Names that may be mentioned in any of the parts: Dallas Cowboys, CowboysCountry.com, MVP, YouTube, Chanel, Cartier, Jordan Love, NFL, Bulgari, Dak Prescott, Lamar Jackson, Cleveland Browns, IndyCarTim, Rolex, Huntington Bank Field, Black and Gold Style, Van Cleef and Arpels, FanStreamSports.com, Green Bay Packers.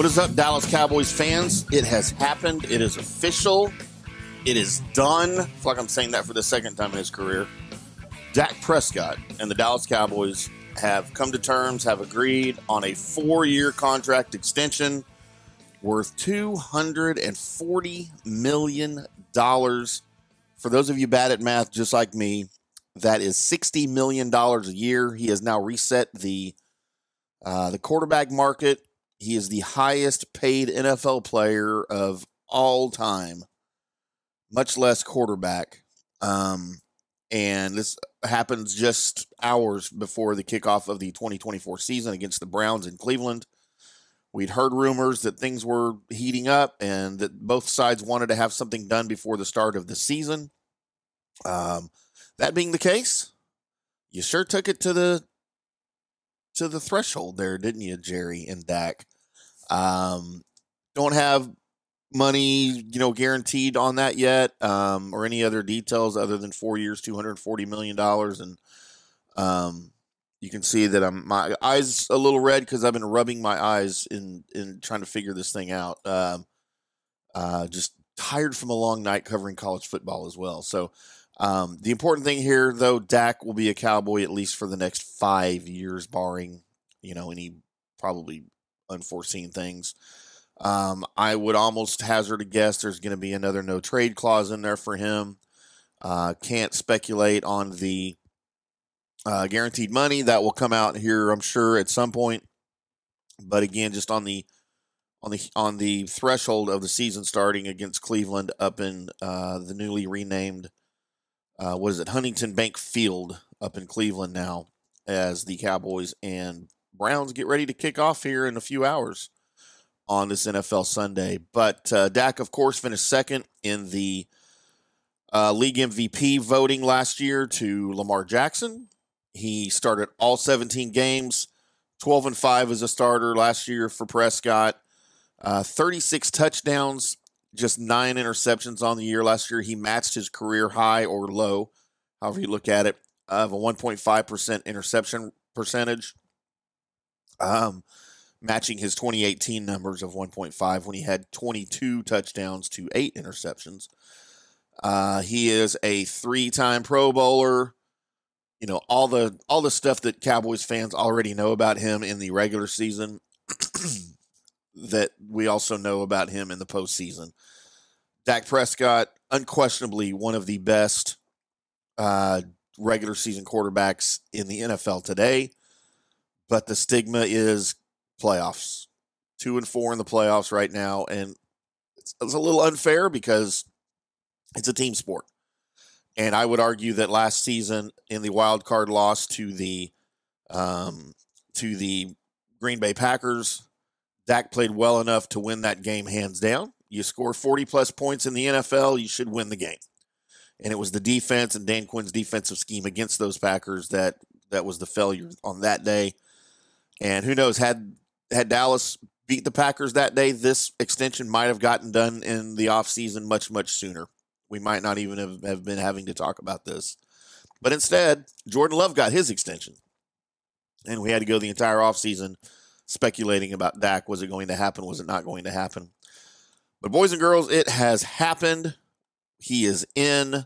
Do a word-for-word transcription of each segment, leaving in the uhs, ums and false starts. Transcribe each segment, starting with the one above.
What is up, Dallas Cowboys fans? It has happened. It is official. It is done. I feel like I'm saying that for the second time in his career. Dak Prescott and the Dallas Cowboys have come to terms, have agreed on a four-year contract extension worth two hundred forty million dollars. For those of you bad at math, just like me, that is sixty million dollars a year. He has now reset the uh, the quarterback market. He is the highest paid N F L player of all time, much less quarterback. Um, and this happens just hours before the kickoff of the twenty twenty-four season against the Browns in Cleveland. We'd heard rumors that things were heating up and that both sides wanted to have something done before the start of the season. Um, that being the case, you sure took it to the to the threshold there, didn't you, Jerry and Dak? Um, don't have money, you know, guaranteed on that yet, um, or any other details other than four years, two hundred forty million dollars, and um. You can see that I'm, my eyes a little red because I've been rubbing my eyes in, in trying to figure this thing out. Um, uh, just tired from a long night covering college football as well. So um, the important thing here, though, Dak will be a Cowboy at least for the next five years, barring, you know, any probably unforeseen things. Um, I would almost hazard a guess there's going to be another no-trade clause in there for him. Uh, can't speculate on the Uh, guaranteed money that will come out here, I'm sure, at some point. But again, just on the on the on the threshold of the season starting against Cleveland up in uh, the newly renamed uh, what is it, Huntington Bank Field up in Cleveland now, as the Cowboys and Browns get ready to kick off here in a few hours on this N F L Sunday. But uh, Dak, of course, finished second in the uh, league M V P voting last year to Lamar Jackson. He started all seventeen games, twelve and five as a starter last year for Prescott, uh, thirty-six touchdowns, just nine interceptions on the year last year. He matched his career high or low, however you look at it, of a one point five percent interception percentage, um, matching his twenty eighteen numbers of one point five when he had twenty-two touchdowns to eight interceptions. Uh, he is a three-time Pro Bowler. You know, all the all the stuff that Cowboys fans already know about him in the regular season that we also know about him in the postseason. Dak Prescott, unquestionably one of the best uh, regular season quarterbacks in the N F L today. But the stigma is playoffs. Two and four in the playoffs right now. And it's, it's a little unfair because it's a team sport. And I would argue that last season in the wild card loss to the um, to the Green Bay Packers, Dak played well enough to win that game hands down. You score forty-plus points in the N F L, you should win the game. And it was the defense and Dan Quinn's defensive scheme against those Packers that, that was the failure on that day. And who knows, had had Dallas beat the Packers that day, this extension might have gotten done in the offseason much, much sooner. We might not even have, have been having to talk about this. But instead, Jordan Love got his extension. And we had to go the entire offseason speculating about Dak. Was it going to happen? Was it not going to happen? But boys and girls, it has happened. He is in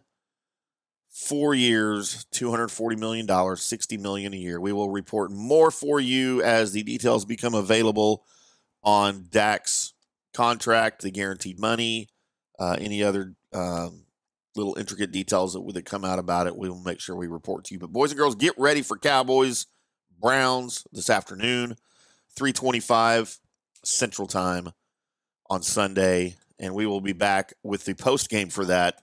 four years, two hundred forty million dollars, sixty million dollars a year. We will report more for you as the details become available on Dak's contract, the guaranteed money, uh, any other Um, little intricate details that, that come out about it. We will make sure we report to you. But boys and girls, get ready for Cowboys Browns this afternoon, three twenty-five Central Time on Sunday, and we will be back with the post game for that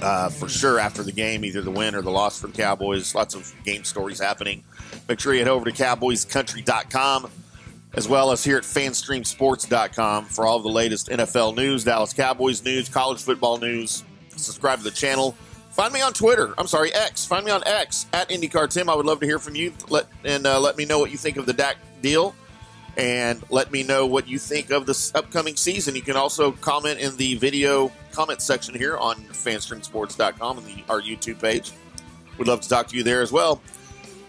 uh, for sure after the game, either the win or the loss for the Cowboys. Lots of game stories happening. Make sure you head over to Cowboys Country dot com. As well as here at Fan Stream Sports dot com for all of the latest N F L news, Dallas Cowboys news, college football news. Subscribe to the channel. Find me on Twitter. I'm sorry, X. Find me on X, at IndyCarTim. I would love to hear from you. Let and uh, let me know what you think of the Dak deal. And let me know what you think of this upcoming season. You can also comment in the video comment section here on Fan Stream Sports dot com and the, our YouTube page. We'd love to talk to you there as well.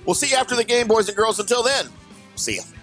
We'll see you after the game, boys and girls. Until then, see ya.